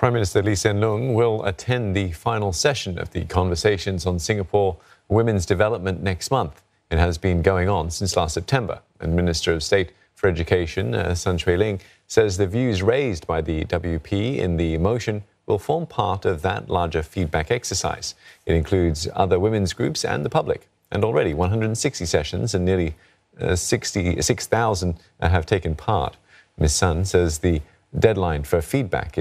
Prime Minister Lee Hsien Loong will attend the final session of the Conversations on Singapore Women's Development next month. It has been going on since last September, and Minister of State for Education, Sun Xueling, says the views raised by the WP in the motion will form part of that larger feedback exercise. It includes other women's groups and the public, and already 160 sessions and nearly 66,000 have taken part. Ms. Sun says the deadline for feedback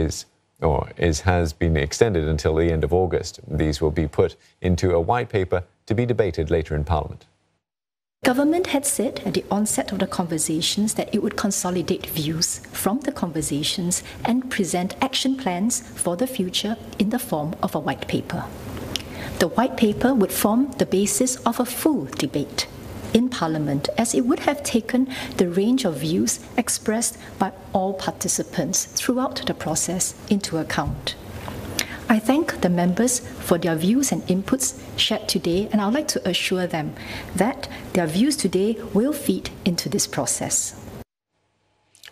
has been extended until the end of August. These will be put into a white paper to be debated later in Parliament. Government had said at the onset of the conversations that it would consolidate views from the conversations and present action plans for the future in the form of a white paper. The white paper would form the basis of a full debate in Parliament, as it would have taken the range of views expressed by all participants throughout the process into account. I thank the members for their views and inputs shared today, and I would like to assure them that their views today will feed into this process.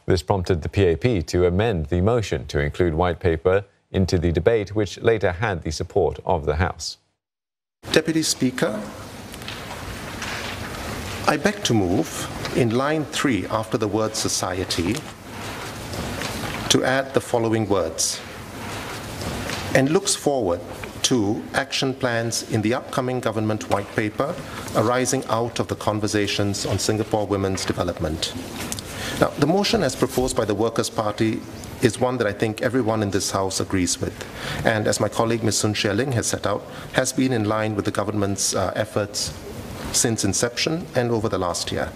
This prompted the PAP to amend the motion to include white paper into the debate, which later had the support of the House. Deputy Speaker, I beg to move in line 3 after the word society to add the following words: and looks forward to action plans in the upcoming government white paper arising out of the conversations on Singapore women's development. Now, the motion as proposed by the Workers' Party is one that I think everyone in this House agrees with, and as my colleague Ms. Sun Xueling has set out, has been in line with the government's efforts since inception and over the last year.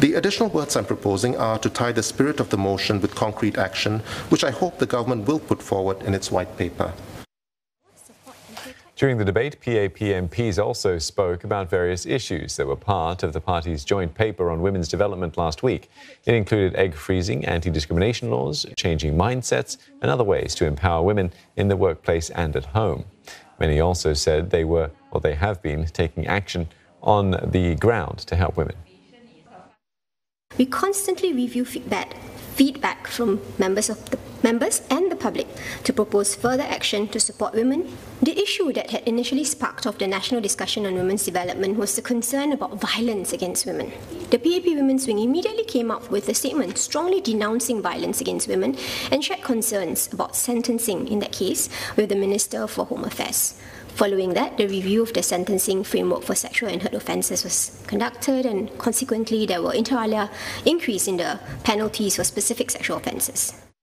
The additional words I'm proposing are to tie the spirit of the motion with concrete action, which I hope the government will put forward in its white paper. During the debate, PAP MPs also spoke about various issues that were part of the party's joint paper on women's development last week. It included egg freezing, anti-discrimination laws, changing mindsets, and other ways to empower women in the workplace and at home. Many also said they were, or they have been, taking action on the ground to help women. We constantly review feedback from members and the public to propose further action to support women. The issue that had initially sparked off the national discussion on women's development was the concern about violence against women. The PAP Women's Wing immediately came up with a statement strongly denouncing violence against women and shared concerns about sentencing in that case with the Minister for Home Affairs. Following that, the review of the sentencing framework for sexual and hurt offences was conducted, and consequently there were inter alia increase in the penalties for specific sexual offences.